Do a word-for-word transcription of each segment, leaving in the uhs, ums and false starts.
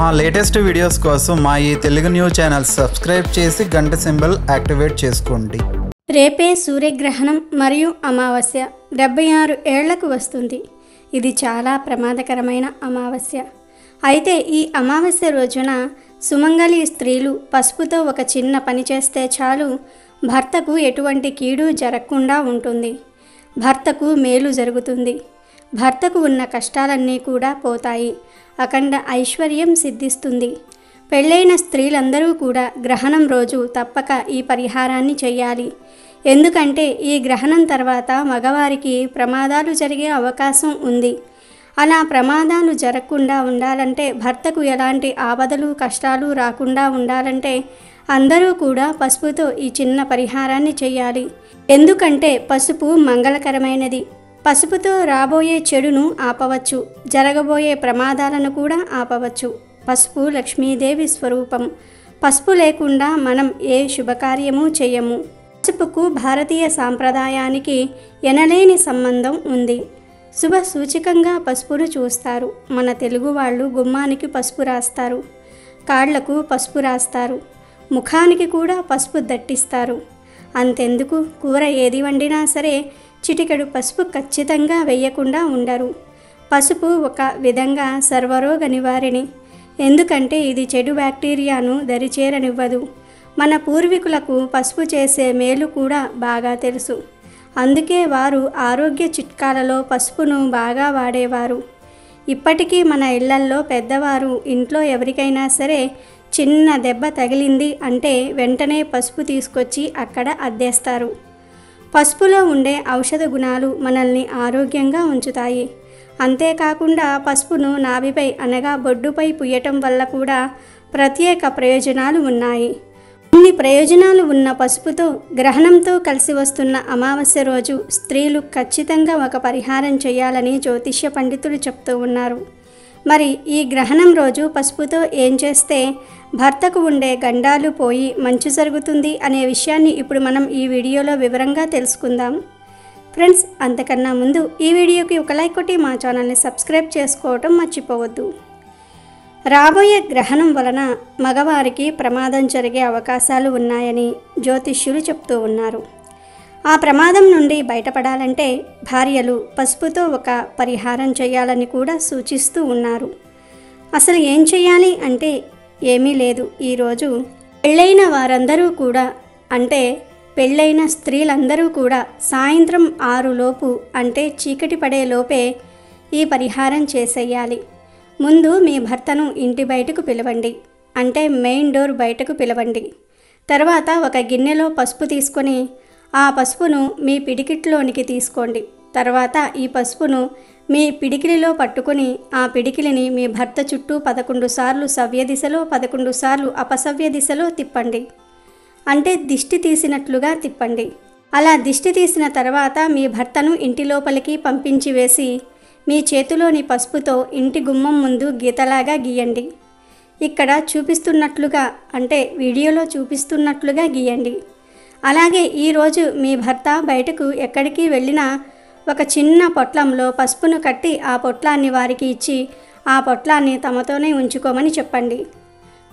మా latest videos కోసం మా ఈ తెలుగు న్యూ ఛానల్ సబ్స్క్రైబ్ చేసి గంట సింబల్ యాక్టివేట్ చేసుకోండి. రేపే సూర్యగ్రహణం మరియు అమావాస్య డెబ్బై ఆరు ఏళ్లకు వస్తుంది. ఇది చాలా ప్రమాదకరమైన అమావాస్య. అయితే ఈ అమావాస్య రోజున సుమంగళి స్త్రీలు పసుపుతో ఒక చిన్న పని చేస్తే చాలు భర్తకు ఎటువంటి కీడు జరగకుండా ఉంటుంది. భర్తకు మేలు జరుగుతుంది. భర్తకు ఉన్న కష్టాలన్నీ కూడా పోతాయి. అఖండ ఐశ్వర్యం సిద్ధిస్తుంది. పెళ్ళైన స్త్రీలందరూ కూడా గ్రహణం రోజు తప్పక ఈ పరిహారాన్ని చేయాలి. ఎందుకంటే ఈ గ్రహణం తర్వాత మగవారికి ప్రమాదాలు జరిగే అవకాశం ఉంది. అలా ప్రమాదాలు జరగకుండా ఉండాలంటే, భర్తకు ఎలాంటి ఆపదలు కష్టాలు రాకుండా ఉండాలంటే అందరూ కూడా పసుపుతో ఈ చిన్న పరిహారాన్ని చేయాలి. ఎందుకంటే పసుపు మంగళకరమైనది. పసుపుతో రాబోయే చెడును ఆపవచ్చు, జరగబోయే ప్రమాదాలను కూడా ఆపవచ్చు. పసుపు లక్ష్మీదేవి స్వరూపం. పసుపు లేకుండా మనం ఏ శుభకార్యము చేయము. పసుపుకు భారతీయ సాంప్రదాయానికి ఎనలేని సంబంధం ఉంది. శుభ సూచికంగా పసుపును చూస్తారు. మన తెలుగు వాళ్ళు గుమ్మానికి పసుపు రాస్తారు, కాళ్లకు పసుపు రాస్తారు, ముఖానికి కూడా పసుపు దట్టిస్తారు. అంతెందుకు, కూర ఏది వండినా సరే చిటికెడు పసుపు ఖచ్చితంగా వేయకుండా ఉండరు. పసుపు ఒక విధంగా సర్వరోగ నివారిణి. ఎందుకంటే ఇది చెడు బ్యాక్టీరియాను దరిచేరనివ్వదు. మన పూర్వీకులకు పసుపు చేసే మేలు కూడా బాగా తెలుసు. అందుకే వారు ఆరోగ్య చిట్కాలలో పసుపును బాగా వాడేవారు. ఇప్పటికీ మన ఇళ్లల్లో పెద్దవారు ఇంట్లో ఎవరికైనా సరే చిన్న దెబ్బ తగిలింది అంటే వెంటనే పసుపు తీసుకొచ్చి అక్కడ అద్దేస్తారు. పసుపులో ఉండే ఔషధ గుణాలు మనల్ని ఆరోగ్యంగా ఉంచుతాయి. అంతేకాకుండా పసుపును నాభిపై అనగా బొడ్డుపై పుయ్యటం వల్ల కూడా ప్రత్యేక ప్రయోజనాలు ఉన్నాయి. ఇన్ని ప్రయోజనాలు ఉన్న పసుపుతో గ్రహణంతో కలిసి వస్తున్న అమావాస్య రోజు స్త్రీలు ఖచ్చితంగా ఒక పరిహారం చేయాలని జ్యోతిష్య పండితులు చెప్తూ ఉన్నారు. మరి ఈ గ్రహణం రోజు పసుపుతో ఏం చేస్తే భర్తకు ఉండే గండాలు పోయి మంచి జరుగుతుంది అనే విషయాన్ని ఇప్పుడు మనం ఈ వీడియోలో వివరంగా తెలుసుకుందాం. ఫ్రెండ్స్, అంతకన్నా ముందు ఈ వీడియోకి ఒక లైక్ కొట్టి మా ఛానల్ని సబ్స్క్రైబ్ చేసుకోవటం మర్చిపోవద్దు. రాబోయే గ్రహణం వలన మగవారికి ప్రమాదం జరిగే అవకాశాలు ఉన్నాయని జ్యోతిష్యులు చెప్తూ ఉన్నారు. ఆ ప్రమాదం నుండి బయటపడాలంటే భార్యలు పసుపుతో ఒక పరిహారం చేయాలని కూడా సూచిస్తూ ఉన్నారు. అసలు ఏం చేయాలి అంటే ఏమీ లేదు. ఈరోజు పెళ్ళైన వారందరూ కూడా, అంటే పెళ్ళైన స్త్రీలందరూ కూడా సాయంత్రం ఆరులోపు, అంటే చీకటి పడే లోపే ఈ పరిహారం చేసేయాలి. ముందు మీ భర్తను ఇంటి బయటకు పిలవండి, అంటే మెయిన్ డోర్ బయటకు పిలవండి. తర్వాత ఒక గిన్నెలో పసుపు తీసుకొని ఆ పసుపును మీ పిడికిట్లోనికి తీసుకోండి. తర్వాత ఈ పసుపును మీ పిడికిలిలో పట్టుకొని ఆ పిడికిలిని మీ భర్త చుట్టూ పదకొండు సార్లు సవ్య దిశలో, పదకొండు సార్లు అపసవ్య దిశలో తిప్పండి. అంటే దిష్టి తీసినట్లుగా తిప్పండి. అలా దిష్టి తీసిన తర్వాత మీ భర్తను ఇంటి లోపలికి పంపించి వేసి మీ చేతిలోని పసుపుతో ఇంటి గుమ్మం ముందు గీతలాగా గీయండి. ఇక్కడ చూపిస్తున్నట్లుగా, అంటే వీడియోలో చూపిస్తున్నట్లుగా గీయండి. అలాగే ఈరోజు మీ భర్త బయటకు ఎక్కడికి వెళ్ళినా ఒక చిన్న పొట్లంలో పసుపును కట్టి ఆ పొట్లాన్ని వారికి ఇచ్చి ఆ పొట్లాన్ని తమతోనే ఉంచుకోమని చెప్పండి.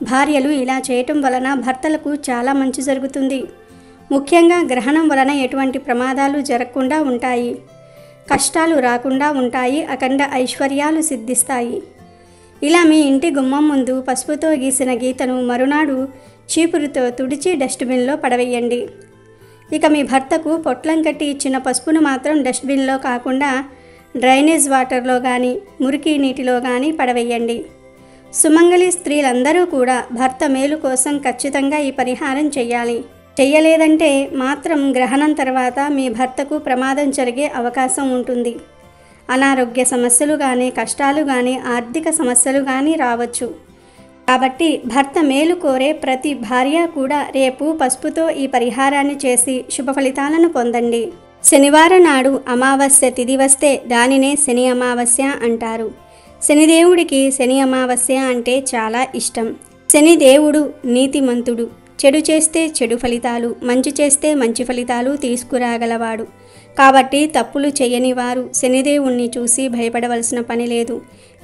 భార్యలు ఇలా చేయటం వలన భర్తలకు చాలా మంచి జరుగుతుంది. ముఖ్యంగా గ్రహణం వలన ఎటువంటి ప్రమాదాలు జరగకుండా ఉంటాయి, కష్టాలు రాకుండా ఉంటాయి, అఖండ ఐశ్వర్యాలు సిద్ధిస్తాయి. ఇలా మీ ఇంటి గుమ్మం ముందు పసుపుతో గీసిన గీతను మరునాడు చీపురుతో తుడిచి డస్ట్బిన్లో పడవేయండి. ఇక మీ భర్తకు పొట్లం కట్టి ఇచ్చిన పసుపును మాత్రం డస్ట్బిన్లో కాకుండా డ్రైనేజ్ వాటర్లో కానీ మురికి నీటిలో కానీ పడవేయండి. సుమంగళి స్త్రీలందరూ కూడా భర్త మేలు కోసం ఖచ్చితంగా ఈ పరిహారం చేయాలి. చేయలేదంటే మాత్రం గ్రహణం తర్వాత మీ భర్తకు ప్రమాదం జరిగే అవకాశం ఉంటుంది. అనారోగ్య సమస్యలు కానీ, కష్టాలు కానీ, ఆర్థిక సమస్యలు కానీ రావచ్చు. కాబట్టి భర్త మేలు కోరే ప్రతి భార్య కూడా రేపు పసుపుతో ఈ పరిహారాన్ని చేసి శుభ ఫలితాలను పొందండి. శనివారం నాడు అమావాస్య తిథి వస్తే దానినే శని అమావాస్య అంటారు. శనిదేవుడికి శని అమావాస్య అంటే చాలా ఇష్టం. శనిదేవుడు నీతిమంతుడు. చెడు చేస్తే చెడు ఫలితాలు, మంచి చేస్తే మంచి ఫలితాలు తీసుకురాగలవాడు. కాబట్టి తప్పులు చేయని వారు శనిదేవుణ్ణి చూసి భయపడవలసిన పని లేదు.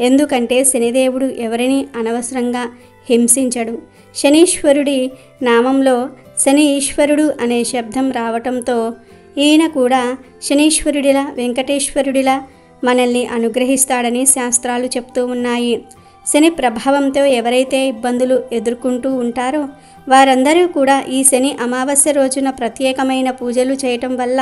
ఎందుకంటే శనిదేవుడు ఎవరిని అనవసరంగా హింసించడు. శనీశ్వరుడి నామంలో శని ఈశ్వరుడు అనే శబ్దం రావటంతో ఈయన కూడా శనీశ్వరుడిలా వెంకటేశ్వరుడిలా మనల్ని అనుగ్రహిస్తాడని శాస్త్రాలు చెప్తూ ఉన్నాయి. శని ప్రభావంతో ఎవరైతే ఇబ్బందులు ఎదుర్కొంటూ ఉంటారో వారందరూ కూడా ఈ శని అమావాస్య రోజున ప్రత్యేకమైన పూజలు చేయటం వల్ల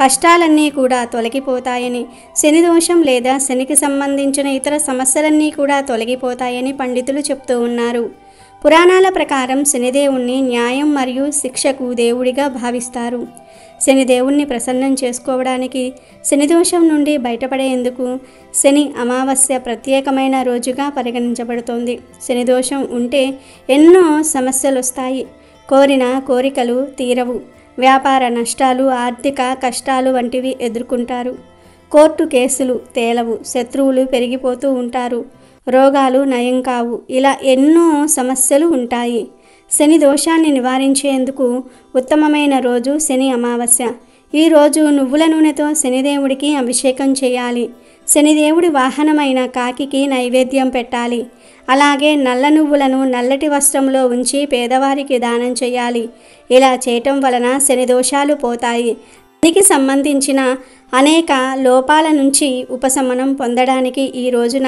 కష్టాలన్నీ కూడా తొలగిపోతాయని, శని దోషం లేదా శనికి సంబంధించిన ఇతర సమస్యలన్నీ కూడా తొలగిపోతాయని పండితులు చెప్తూ ఉన్నారు. పురాణాల ప్రకారం శనిదేవుణ్ణి న్యాయం మరియు శిక్షకు దేవుడిగా భావిస్తారు. శనిదేవుణ్ణి ప్రసన్నం చేసుకోవడానికి, శనిదోషం నుండి బయటపడేందుకు శని అమావాస్య ప్రత్యేకమైన రోజుగా పరిగణించబడుతోంది. శనిదోషం ఉంటే ఎన్నో సమస్యలు వస్తాయి. కోరిన కోరికలు తీరవు, వ్యాపార నష్టాలు, ఆర్థిక కష్టాలు వంటివి ఎదుర్కొంటారు. కోర్టు కేసులు తేలవు, శత్రువులు పెరిగిపోతూ ఉంటారు, రోగాలు నయం కావు. ఇలా ఎన్నో సమస్యలు ఉంటాయి. శని దోషాన్ని నివారించేందుకు ఉత్తమమైన రోజు శని అమావాస్య. ఈరోజు నువ్వుల నూనెతో శనిదేవుడికి అభిషేకం చేయాలి. శనిదేవుడి వాహనమైన కాకికి నైవేద్యం పెట్టాలి. అలాగే నల్ల నువ్వులను నల్లటి వస్త్రంలో ఉంచి పేదవారికి దానం చేయాలి. ఇలా చేయటం వలన శని దోషాలు పోతాయి. శనికి సంబంధించిన అనేక లోపాల నుంచి ఉపశమనం పొందడానికి ఈ రోజున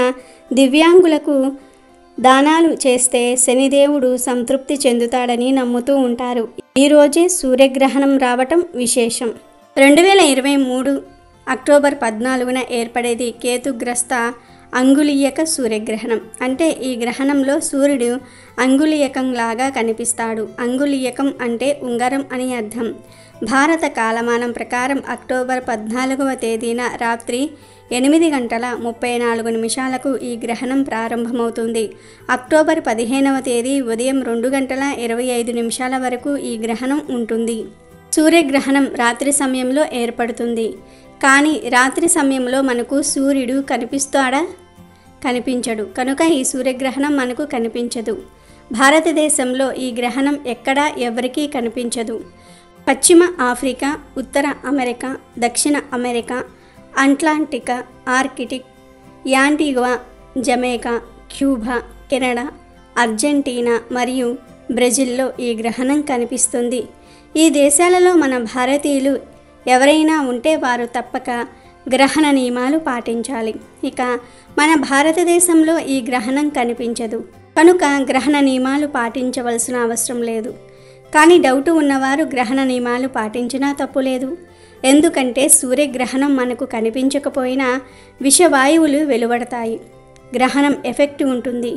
దివ్యాంగులకు దానాలు చేస్తే శనిదేవుడు సంతృప్తి చెందుతాడని నమ్ముతూ ఉంటారు. ఈరోజే సూర్యగ్రహణం రావటం విశేషం. రెండు వేల ఇరవై మూడు అక్టోబర్ పద్నాలుగున ఏర్పడేది కేతుగ్రస్త అంగుళీయక సూర్యగ్రహణం. అంటే ఈ గ్రహణంలో సూర్యుడు అంగుళీయకం లాగా కనిపిస్తాడు. అంగుళీయకం అంటే ఉంగరం అని అర్థం. భారత కాలమానం ప్రకారం అక్టోబర్ పద్నాలుగవ తేదీన రాత్రి ఎనిమిది గంటల ముప్పై నాలుగు నిమిషాలకు ఈ గ్రహణం ప్రారంభమవుతుంది. అక్టోబర్ పదిహేనవ తేదీ ఉదయం రెండు గంటల ఇరవై ఐదు నిమిషాల వరకు ఈ గ్రహణం ఉంటుంది. సూర్యగ్రహణం రాత్రి సమయంలో ఏర్పడుతుంది. కానీ రాత్రి సమయంలో మనకు సూర్యుడు కనిపిస్తాడా? కనిపించడు. కనుక ఈ సూర్యగ్రహణం మనకు కనిపించదు. భారతదేశంలో ఈ గ్రహణం ఎక్కడా ఎవరికీ కనిపించదు. పశ్చిమ ఆఫ్రికా, ఉత్తర అమెరికా, దక్షిణ America, Atlantic, Arctic, Antigua, Jamaica, Cuba, Canada, Argentina మరియు బ్రెజిల్లో ఈ గ్రహణం కనిపిస్తుంది. ఈ దేశాలలో మన భారతీయులు ఎవరైనా ఉంటే వారు తప్పక గ్రహణ నియమాలు పాటించాలి. ఇక మన భారతదేశంలో ఈ గ్రహణం కనిపించదు కనుక గ్రహణ నియమాలు పాటించవలసిన అవసరం లేదు. కానీ డౌట్ ఉన్నవారు గ్రహణ నియమాలు పాటించినా తప్పులేదు. ఎందుకంటే సూర్యగ్రహణం మనకు కనిపించకపోయినా విషవాయువులు వెలువడతాయి. గ్రహణం ఎఫెక్ట్ ఉంటుంది.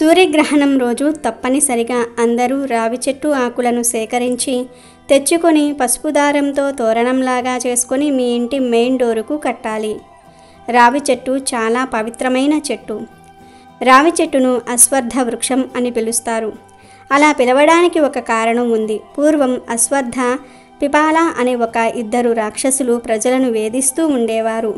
సూర్యగ్రహణం రోజు తప్పనిసరిగా అందరూ రావి చెట్టు ఆకులను సేకరించి తెచ్చుకొని పసుపు దారంతో తోరణంలాగా చేసుకొని మీ ఇంటి మెయిన్ డోరుకు కట్టాలి. రావి చెట్టు చాలా పవిత్రమైన చెట్టు. రావి చెట్టును అశ్వత్థ వృక్షం అని పిలుస్తారు. అలా పిలవడానికి ఒక కారణం ఉంది. పూర్వం అశ్వత్థ, పిపాల అనే ఒక ఇద్దరు రాక్షసులు ప్రజలను వేధిస్తూ ఉండేవారు.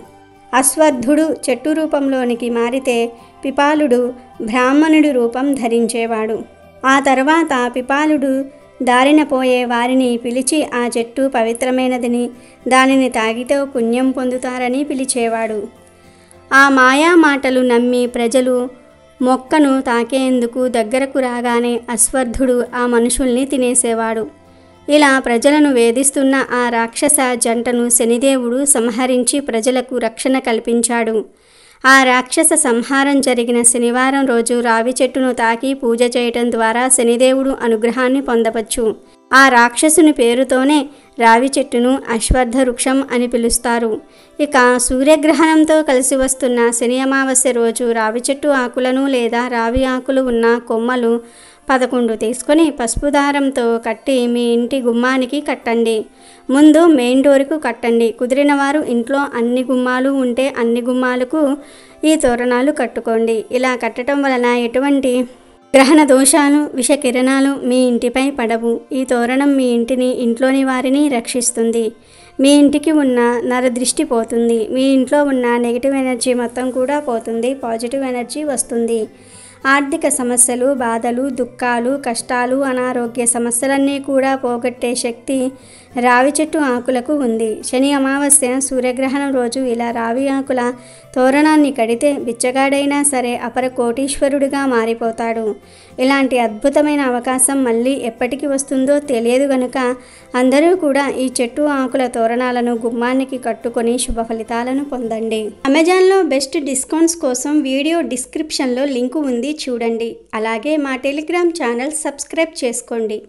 అశ్వత్థుడు చెట్టు రూపంలోనికి మారితే పిపాలుడు బ్రాహ్మణుడి రూపం ధరించేవాడు. ఆ తర్వాత పిపాలుడు దారిన పోయే వారిని పిలిచి ఆ చెట్టు పవిత్రమైనదని, దానిని తాగితే పుణ్యం పొందుతారని పిలిచేవాడు. ఆ మాయా మాటలు నమ్మి ప్రజలు మొక్కను తాకేందుకు దగ్గరకు రాగానే అశ్వత్థుడు ఆ మనుషుల్ని తినేసేవాడు. ఇలా ప్రజలను వేధిస్తున్న ఆ రాక్షస జంటను శనిదేవుడు సంహరించి ప్రజలకు రక్షణ కల్పించాడు. ఆ రాక్షస సంహారం జరిగిన శనివారం రోజు రావి చెట్టును తాకి పూజ చేయటం ద్వారా శనిదేవుడు అనుగ్రహాన్ని పొందవచ్చు. ఆ రాక్షసుని పేరుతోనే రావి చెట్టును అశ్వత్థ వృక్షం అని పిలుస్తారు. ఇక సూర్యగ్రహణంతో కలిసి వస్తున్న శని అమావాస్య రోజు రావి చెట్టు ఆకులను లేదా రావి ఆకులు ఉన్న కొమ్మలు పదకొండు తీసుకొని పసుపు దారంతో కట్టి మీ ఇంటి గుమ్మానికి కట్టండి. ముందు మెయిన్ డోర్కు కట్టండి. కుదిరిన వారు ఇంట్లో అన్ని గుమ్మాలు ఉంటే అన్ని గుమ్మాలకు ఈ తోరణాలు కట్టుకోండి. ఇలా కట్టడం వలన ఎటువంటి గ్రహణ దోషాలు, విషకిరణాలు మీ ఇంటిపై పడవు. ఈ తోరణం మీ ఇంటిని, ఇంట్లోని వారిని రక్షిస్తుంది. మీ ఇంటికి ఉన్న నరదృష్టి పోతుంది. మీ ఇంట్లో ఉన్న నెగిటివ్ ఎనర్జీ మొత్తం కూడా పోతుంది. పాజిటివ్ ఎనర్జీ వస్తుంది. ఆర్థిక సమస్యలు, బాధలు, దుఃఖాలు, కష్టాలు, అనారోగ్య సమస్యలన్నీ కూడా పోగొట్టే శక్తి రావి చెట్టు ఆకులకు ఉంది. శని అమావాస్య సూర్యగ్రహణం రోజు ఇలా రావి ఆకుల తోరణాన్ని కడితే బిచ్చగాడైనా సరే అపర కోటీశ్వరుడిగా మారిపోతాడు. ఇలాంటి అద్భుతమైన అవకాశం మళ్ళీ ఎప్పటికి వస్తుందో తెలియదు గనుక అందరూ కూడా ఈ చెట్టు ఆకుల తోరణాలను గుమ్మానికి కట్టుకొని శుభ ఫలితాలను పొందండి. అమెజాన్లో బెస్ట్ డిస్కౌంట్స్ కోసం వీడియో డిస్క్రిప్షన్లో లింకు ఉంది చూడండి. అలాగే మా టెలిగ్రామ్ ఛానల్ సబ్స్క్రైబ్ చేసుకోండి.